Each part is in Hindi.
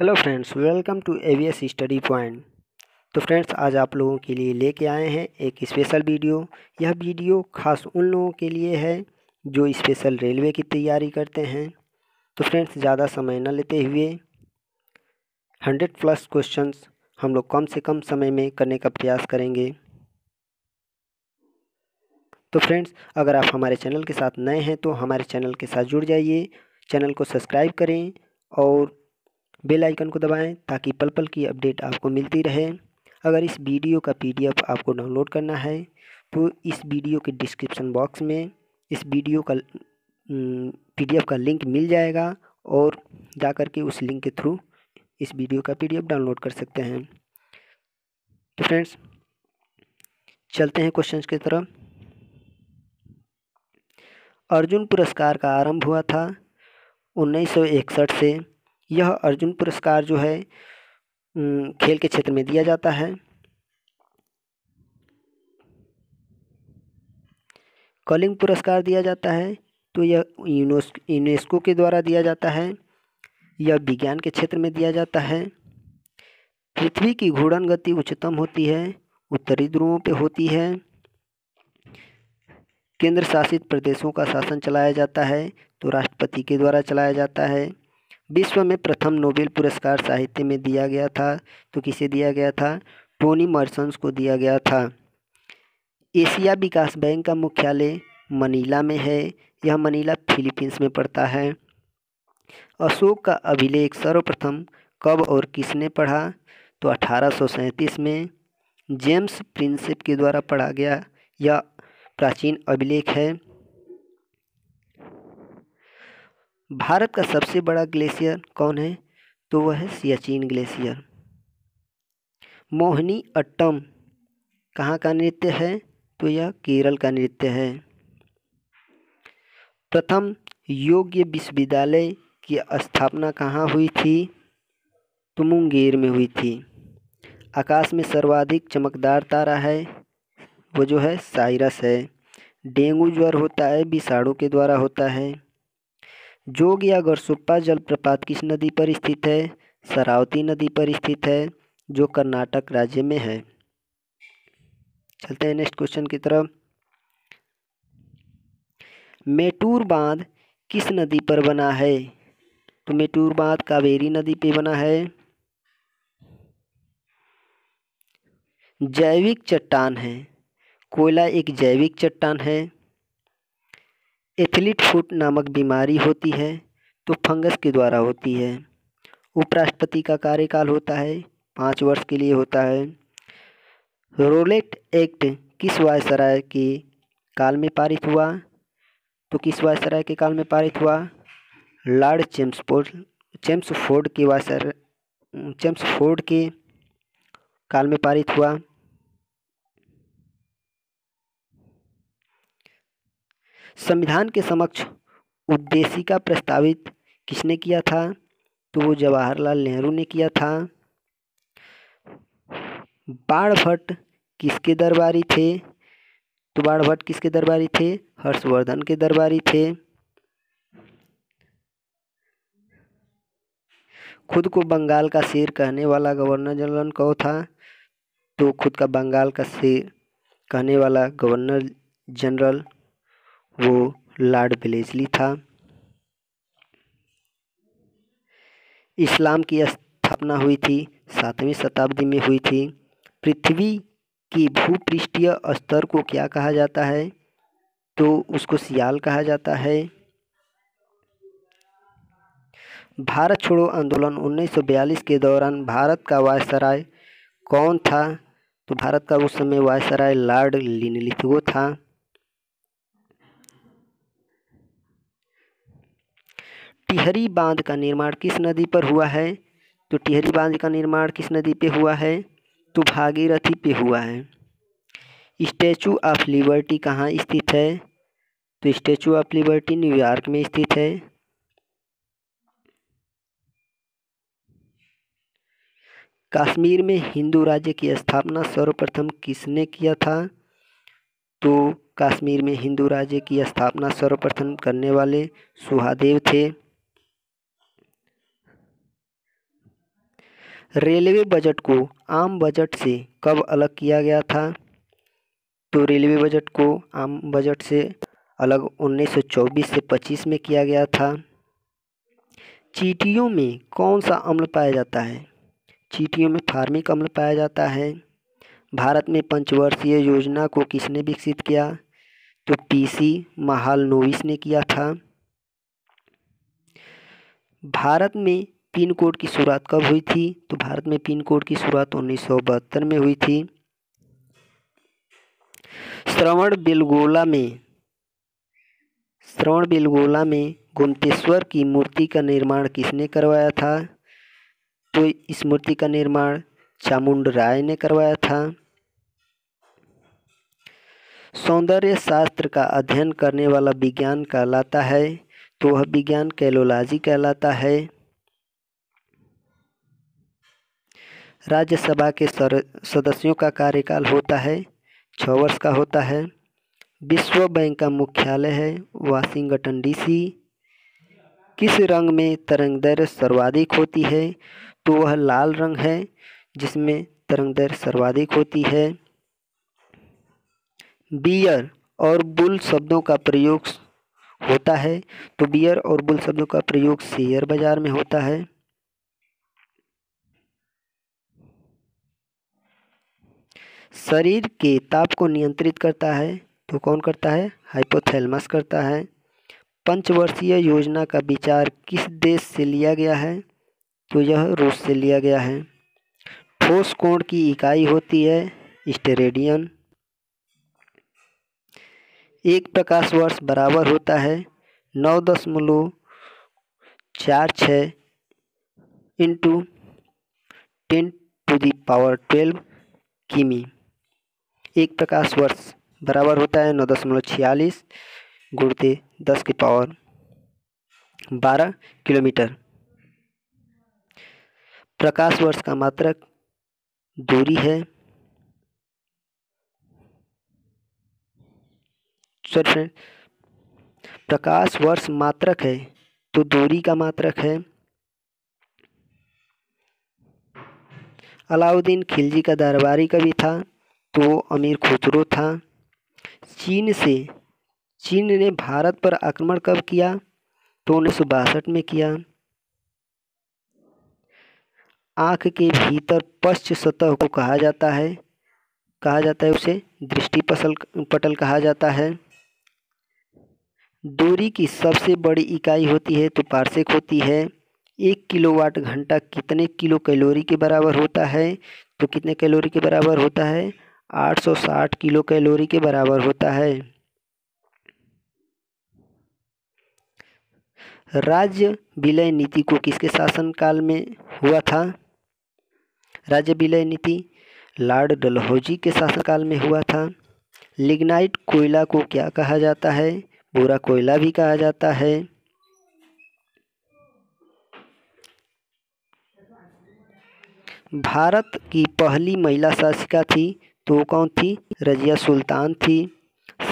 Hello friends, welcome to AVS study point. तो फ्रेंड्स, आज आप लोगों के लिए लेके आए हैं एक स्पेशल वीडियो। यह वीडियो खास उन लोगों के लिए है जो स्पेशल रेलवे की तैयारी करते हैं। तो फ्रेंड्स, ज़्यादा समय न लेते हुए 100+ क्वेश्चंस हम लोग कम से कम समय में करने का प्रयास करेंगे। तो फ्रेंड्स, अगर आप हमारे चैनल के साथ नए हैं तो हमारे चैनल के साथ जुड़ जाइए, चैनल को सब्सक्राइब करें और बेल आइकन को दबाएं ताकि पल-पल की अपडेट आपको मिलती रहे। अगर इस वीडियो का PDF आपको डाउनलोड करना है तो इस वीडियो के डिस्क्रिप्शन बॉक्स में इस वीडियो का PDF का लिंक मिल जाएगा और जा कर के उस लिंक के थ्रू इस वीडियो का PDF डाउनलोड कर सकते हैं। तो फ्रेंड्स, चलते हैं क्वेश्चंस की तरफ। अर्जुन पुरस्कार का आरंभ हुआ था 1961 से। यह अर्जुन पुरस्कार जो है खेल के क्षेत्र में दिया जाता है। कलिंग पुरस्कार दिया जाता है तो यह यूनेस्को के द्वारा दिया जाता है। यह विज्ञान के क्षेत्र में दिया जाता है। पृथ्वी की घूर्णन गति उच्चतम होती है, उत्तरी ध्रुवों पे होती है। केंद्र शासित प्रदेशों का शासन चलाया जाता है तो राष्ट्रपति के द्वारा चलाया जाता है। विश्व में प्रथम नोबेल पुरस्कार साहित्य में दिया गया था तो किसे दिया गया था? टोनी मर्सन्स को दिया गया था। एशिया विकास बैंक का मुख्यालय मनीला में है। यह मनीला फिलीपींस में पड़ता है। अशोक का अभिलेख सर्वप्रथम कब और किसने पढ़ा? तो 1837 में जेम्स प्रिंसेप के द्वारा पढ़ा गया। यह प्राचीन अभिलेख है। भारत का सबसे बड़ा ग्लेशियर कौन है? तो वह है सियाचिन ग्लेशियर। मोहिनीअट्टम कहाँ का नृत्य है? तो यह केरल का नृत्य है। प्रथम योग्य विश्वविद्यालय की स्थापना कहाँ हुई थी? तो मुंगेर में हुई थी। आकाश में सर्वाधिक चमकदार तारा है वो जो है साइरस है। डेंगू ज्वर होता है विषाणु के द्वारा होता है। जोग या गरसोप्पा जलप्रपात किस नदी पर स्थित है? शरावती नदी पर स्थित है जो कर्नाटक राज्य में है। चलते हैं नेक्स्ट क्वेश्चन की तरफ। मेटूर बांध किस नदी पर बना है? तो मेटूर बांध कावेरी नदी पे बना है। जैविक चट्टान है, कोयला एक जैविक चट्टान है। एथलीट फुट नामक बीमारी होती है तो फंगस के द्वारा होती है। उपराष्ट्रपति का कार्यकाल होता है 5 वर्ष के लिए होता है। रोलेट एक्ट किस वायसराय के काल में पारित हुआ? तो किस वायसराय के काल में पारित हुआ? लॉर्ड चेम्सफोर्ड के चेम्सफोर्ड के काल में पारित हुआ। संविधान के समक्ष उद्देशिका प्रस्तावित किसने किया था? तो वो जवाहरलाल नेहरू ने किया था। बाणभट्ट किसके दरबारी थे? तो बाणभट्ट किसके दरबारी थे? हर्षवर्धन के दरबारी थे। खुद को बंगाल का शेर कहने वाला गवर्नर जनरल कौन था? तो खुद का बंगाल का शेर कहने वाला गवर्नर जनरल वो लॉर्ड वेलेस्ली था। इस्लाम की स्थापना हुई थी 7वीं शताब्दी में हुई थी। पृथ्वी की भूपृष्ठीय स्तर को क्या कहा जाता है? तो उसको सियाल कहा जाता है। भारत छोड़ो आंदोलन 1942 के दौरान भारत का वायसराय कौन था? तो भारत का उस समय वायसराय लॉर्ड लिनलिथगो था। टिहरी बांध का निर्माण किस नदी पर हुआ है? तो टिहरी बांध का निर्माण किस नदी पे हुआ है? तो भागीरथी पे हुआ है। स्टैचू ऑफ लिबर्टी कहाँ स्थित है? तो स्टैचू ऑफ लिबर्टी न्यूयॉर्क में स्थित है। कश्मीर में हिंदू राज्य की स्थापना सर्वप्रथम किसने किया था? तो कश्मीर में हिंदू राज्य की स्थापना सर्वप्रथम करने वाले सुहादेव थे। रेलवे बजट को आम बजट से कब अलग किया गया था? तो रेलवे बजट को आम बजट से अलग 1924 से 25 में किया गया था। चींटियों में कौन सा अम्ल पाया जाता है? चींटियों में फार्मिक अम्ल पाया जाता है। भारत में पंचवर्षीय योजना को किसने विकसित किया? तो पीसी महालनोबिस ने किया था। भारत में पिन कोड की शुरुआत कब हुई थी? तो भारत में पिन कोड की शुरुआत 1972 में हुई थी। श्रवणबेलगोला में गोमतेश्वर की मूर्ति का निर्माण किसने करवाया था? तो इस मूर्ति का निर्माण चामुंड राय ने करवाया था। सौंदर्य शास्त्र का अध्ययन करने वाला विज्ञान कहलाता है, तो वह विज्ञान कैलोलॉजी कहलाता है। राज्यसभा के सदस्यों का कार्यकाल होता है 6 वर्ष का होता है। विश्व बैंक का मुख्यालय है वाशिंगटन डीसी। किस रंग में तरंगदैर्घ्य सर्वाधिक होती है? तो वह लाल रंग है जिसमें तरंगदैर्घ्य सर्वाधिक होती है। बियर और बुल शब्दों का प्रयोग होता है, तो बियर और बुल शब्दों का प्रयोग शेयर बाजार में होता है। शरीर के ताप को नियंत्रित करता है, तो कौन करता है? हाइपोथैलेमस करता है। पंचवर्षीय योजना का विचार किस देश से लिया गया है? तो यह रूस से लिया गया है। ठोस कोण की इकाई होती है स्टेरेडियन। एक प्रकाश वर्ष बराबर होता है 9.46 इंटू 10⁻¹² किमी। एक प्रकाश वर्ष बराबर होता है 9.46 गुणते 10⁻¹² किलोमीटर। प्रकाश वर्ष का मात्रक दूरी है। प्रकाश वर्ष मात्रक है तो दूरी का मात्रक है। अलाउद्दीन खिलजी का दरबारी कवि था, तो वो अमीर खुसरो था। चीन ने भारत पर आक्रमण कब किया? तो 1962 में किया। आँख के भीतर पश्च सतह को कहा जाता है उसे दृष्टि पटल कहा जाता है। दूरी की सबसे बड़ी इकाई होती है तो पार्सेक होती है। 1 किलोवाट घंटा कितने किलो कैलोरी के बराबर होता है? तो कितने कैलोरी के बराबर होता है? 860 किलो कैलोरी के बराबर होता है। राज्य विलय नीति को किसके शासनकाल में हुआ था? राज्य विलय नीति लॉर्ड डलहौजी के शासनकाल में हुआ था। लिग्नाइट कोयला को क्या कहा जाता है? भूरा कोयला भी कहा जाता है। भारत की पहली महिला शासिका थी, तो कौन थी? रजिया सुल्तान थी।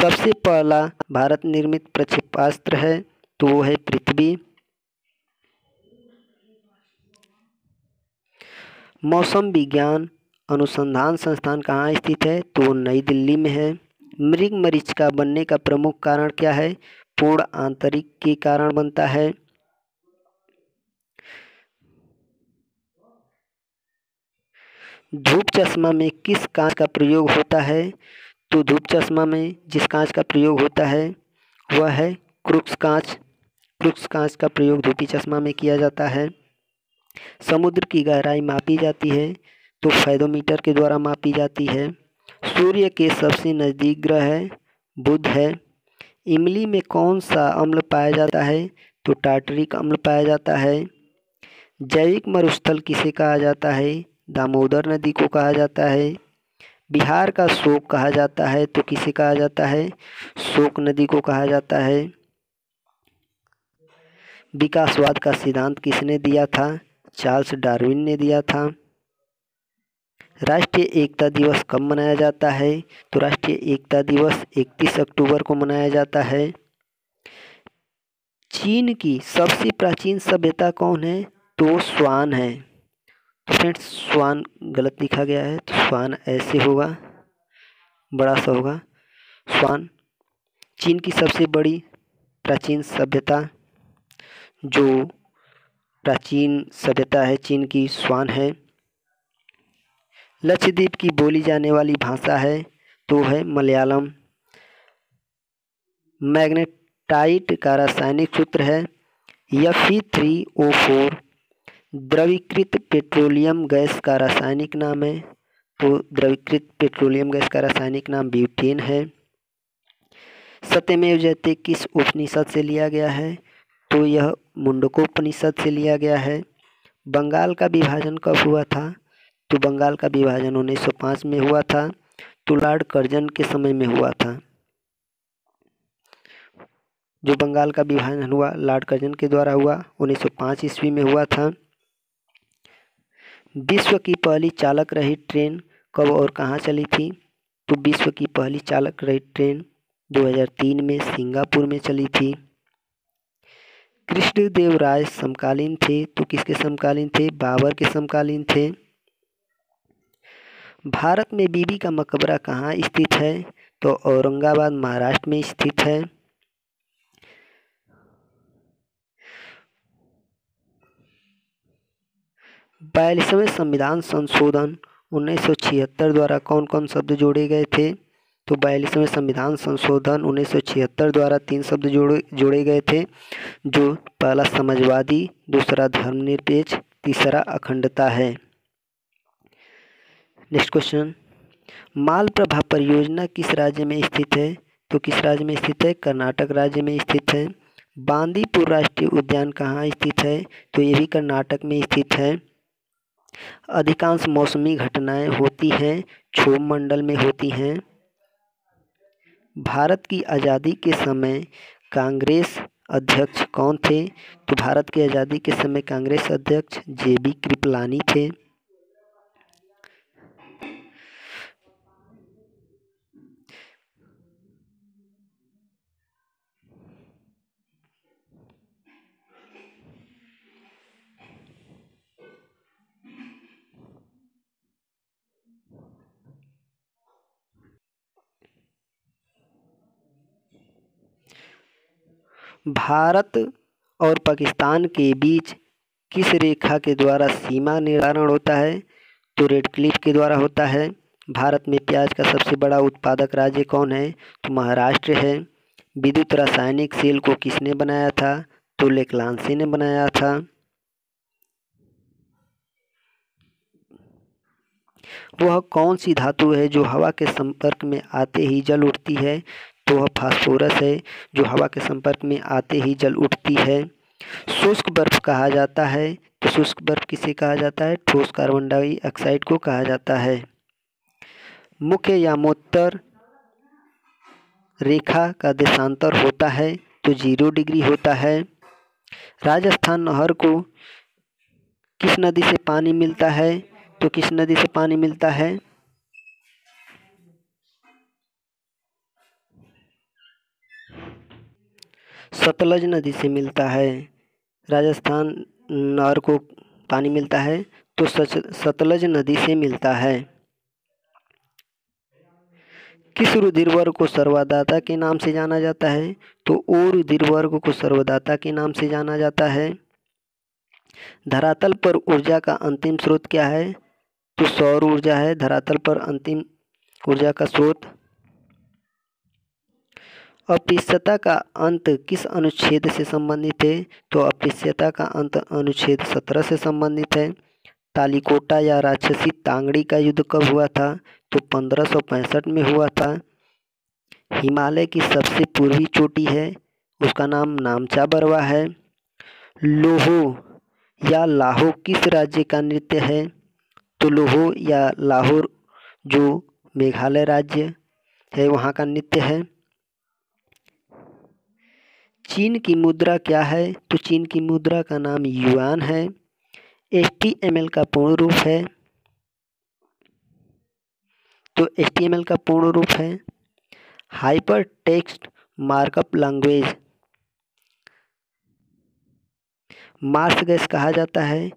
सबसे पहला भारत निर्मित प्रक्षेपास्त्र है, तो वो है पृथ्वी। मौसम विज्ञान अनुसंधान संस्थान कहाँ स्थित है? तो नई दिल्ली में है। मृग मरीचिका बनने का प्रमुख कारण क्या है? पूर्ण आंतरिक के कारण बनता है। धूप चश्मा में किस कांच का प्रयोग होता है? तो धूप चश्मा में जिस कांच का प्रयोग होता है वह है क्रुक्स कांच। क्रुक्स कांच का प्रयोग धूपी चश्मा में किया जाता है। समुद्र की गहराई मापी जाती है तो फैदोमीटर के द्वारा मापी जाती है। सूर्य के सबसे नज़दीक ग्रह है बुध है। इमली में कौन सा अम्ल पाया जाता है? तो टार्टरिक अम्ल पाया जाता है। जैविक मरुस्थल किसे कहा जाता है? दामोदर नदी को कहा जाता है। बिहार का शोक कहा जाता है तो किसे कहा जाता है? शोक नदी को कहा जाता है। विकासवाद का सिद्धांत किसने दिया था? चार्ल्स डार्विन ने दिया था। राष्ट्रीय एकता दिवस कब मनाया जाता है? तो राष्ट्रीय एकता दिवस 31 अक्टूबर को मनाया जाता है। चीन की सबसे प्राचीन सभ्यता कौन है? तो स्वान है। तो फ्रेंड्स स्वान गलत लिखा गया है, तो स्वान ऐसे होगा, बड़ा सा होगा स्वान। चीन की सबसे बड़ी प्राचीन सभ्यता, जो प्राचीन सभ्यता है चीन की, स्वान है। लक्षद्वीप की बोली जाने वाली भाषा है तो है मलयालम। मैग्नेटाइट का रासायनिक सूत्र है Fe3O4। द्रवीकृत पेट्रोलियम गैस का रासायनिक नाम है, तो द्रवीकृत पेट्रोलियम गैस का रासायनिक नाम ब्यूटेन है। सत्यमेव जयते किस उपनिषद से लिया गया है, तो यह मुंडकोपनिषद से लिया गया है। बंगाल का विभाजन कब हुआ था, तो बंगाल का विभाजन 1905 में हुआ था, तो लॉर्ड कर्जन के समय में हुआ था। जो बंगाल का विभाजन हुआ लॉर्ड कर्जन के द्वारा हुआ, 1905 ईस्वी में हुआ था। विश्व की पहली चालक रहित ट्रेन कब और कहाँ चली थी, तो विश्व की पहली चालक रहित ट्रेन 2003 में सिंगापुर में चली थी। कृष्णदेव राय समकालीन थे, तो किसके समकालीन थे, बाबर के समकालीन थे। भारत में बीबी का मकबरा कहाँ स्थित है, तो औरंगाबाद महाराष्ट्र में स्थित है। बयालीसवें संविधान संशोधन 1976 द्वारा कौन कौन शब्द जोड़े गए थे, तो 42वें संविधान संशोधन 1976 द्वारा 3 शब्द जोड़े गए थे, जो पहला समाजवादी, दूसरा धर्मनिरपेक्ष, तीसरा अखंडता है। नेक्स्ट क्वेश्चन, मालप्रभा परियोजना किस राज्य में स्थित है, तो किस राज्य में स्थित है, कर्नाटक राज्य में स्थित है। बांदीपुर राष्ट्रीय उद्यान कहाँ स्थित है, तो ये भी कर्नाटक में स्थित है। अधिकांश मौसमी घटनाएं होती हैं क्षोभ मंडल में होती हैं। भारत की आज़ादी के समय कांग्रेस अध्यक्ष कौन थे, तो भारत की आज़ादी के समय कांग्रेस अध्यक्ष जेबी कृपलानी थे। भारत और पाकिस्तान के बीच किस रेखा के द्वारा सीमा निर्धारण होता है, तो रेड क्लिफ के द्वारा होता है। भारत में प्याज का सबसे बड़ा उत्पादक राज्य कौन है, तो महाराष्ट्र है। विद्युत रासायनिक सेल को किसने बनाया था, तो लेकलांसे ने बनाया था। वह कौन सी धातु है जो हवा के संपर्क में आते ही जल उठती है, तो वह फास्फोरस है, जो हवा के संपर्क में आते ही जल उठती है। शुष्क बर्फ कहा जाता है, तो शुष्क बर्फ किसे कहा जाता है, ठोस कार्बन डाइऑक्साइड को कहा जाता है। मुख्य यामोत्तर रेखा का देशांतर होता है, तो 0 डिग्री होता है। राजस्थान नहर को किस नदी से पानी मिलता है, तो किस नदी से पानी मिलता है, सतलज नदी से मिलता है। राजस्थान नहर को पानी मिलता है तो सतलज नदी से मिलता है। किस रुधिरवर्ग को सर्वदाता के नाम से जाना जाता है, तो ओ रुधिरवर्ग को सर्वदाता के नाम से जाना जाता है। धरातल पर ऊर्जा का अंतिम स्रोत क्या है, तो सौर ऊर्जा है धरातल पर अंतिम ऊर्जा का स्रोत। अपृष्ठता का अंत किस अनुच्छेद से संबंधित है, तो अपृष्ठता का अंत अनुच्छेद 17 से संबंधित है। तालिकोटा या राक्षसी तांगड़ी का युद्ध कब हुआ था, तो 1565 में हुआ था। हिमालय की सबसे पूर्वी चोटी है, उसका नाम नामचा बरवा है। लोहो या लाहो किस राज्य का नृत्य है, तो लोहो या लाहौर जो मेघालय राज्य है वहाँ का नृत्य है। चीन की मुद्रा क्या है, तो चीन की मुद्रा का नाम युआन है। HTML का पूर्ण रूप है, तो HTML का पूर्ण रूप है hyper text markup language. Marsh gas कहा जाता है,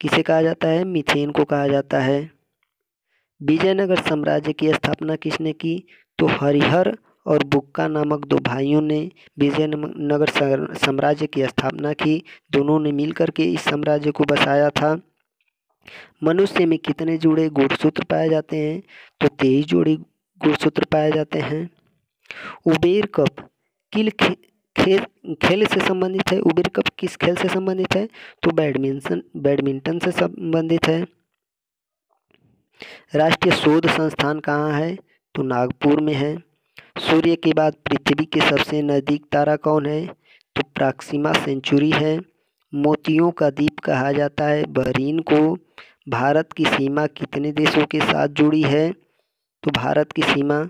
किसे कहा जाता है? मिथेन को कहा जाता है। विजयनगर साम्राज्य की स्थापना किसने की? तो हरिहर और बुक्का नामक दो भाइयों ने विजयनगर साम्राज्य की स्थापना की। दोनों ने मिलकर के इस साम्राज्य को बसाया था। मनुष्य में कितने जोड़े गुणसूत्र पाए जाते हैं? तो 23 जोड़े गुणसूत्र पाए जाते हैं। उबेर कप खेल से संबंधित है। उबेर कप किस खेल से संबंधित है? तो बैडमिंटन से संबंधित है। राष्ट्रीय शोध संस्थान कहाँ है? तो नागपुर में है। सूर्य के बाद पृथ्वी के सबसे नज़दीक तारा कौन है? तो प्रॉक्सिमा सेंचुरी है। मोतियों का द्वीप कहा जाता है बहरीन को। भारत की सीमा कितने देशों के साथ जुड़ी है? तो भारत की सीमा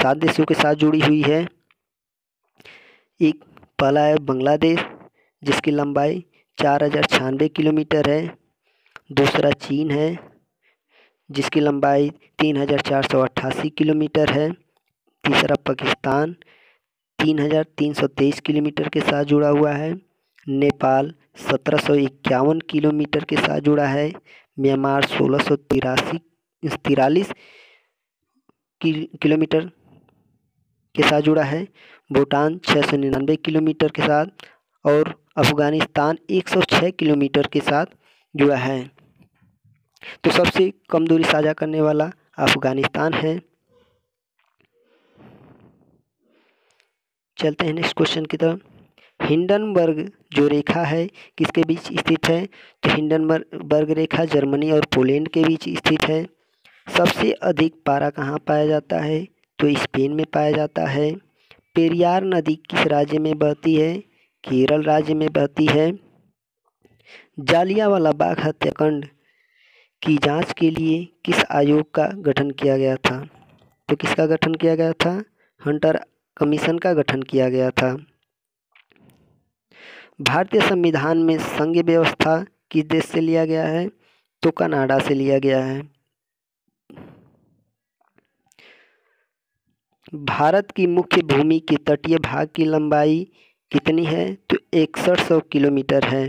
सात देशों के साथ जुड़ी हुई है। एक पहला है बांग्लादेश जिसकी लंबाई 4096 किलोमीटर है। दूसरा चीन है जिसकी लंबाई 3488 किलोमीटर है। तीसरा पाकिस्तान 3323 किलोमीटर के साथ जुड़ा हुआ है। नेपाल 1751 किलोमीटर के साथ जुड़ा है। म्यांमार 1643 किलोमीटर के साथ जुड़ा है। भूटान 699 किलोमीटर के साथ और अफगानिस्तान 106 किलोमीटर के साथ जुड़ा है। तो सबसे कम दूरी साझा करने वाला अफगानिस्तान है। चलते हैं नेक्स्ट क्वेश्चन की तरफ। हिंडनबर्ग जो रेखा है किसके बीच स्थित है? तो हिंडनबर्ग रेखा जर्मनी और पोलैंड के बीच स्थित है। सबसे अधिक पारा कहाँ पाया जाता है? तो स्पेन में पाया जाता है। पेरियार नदी किस राज्य में बहती है? केरल राज्य में बहती है। जालियांवाला बाग हत्याकांड की जांच के लिए किस आयोग का गठन किया गया था? तो किसका गठन किया गया था? हंटर कमीशन का गठन किया गया था। भारतीय संविधान में संघ व्यवस्था किस देश से लिया गया है? तो कनाडा से लिया गया है। भारत की मुख्य भूमि के तटीय भाग की लंबाई कितनी है? तो 6100 किलोमीटर है।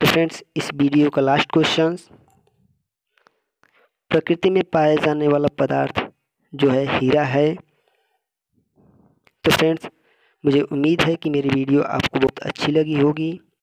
तो फ्रेंड्स, इस वीडियो का लास्ट क्वेश्चन। प्रकृति में पाए जाने वाला पदार्थ जो है हीरा है। तो फ्रेंड्स, मुझे उम्मीद है कि मेरी वीडियो आपको बहुत अच्छी लगी होगी।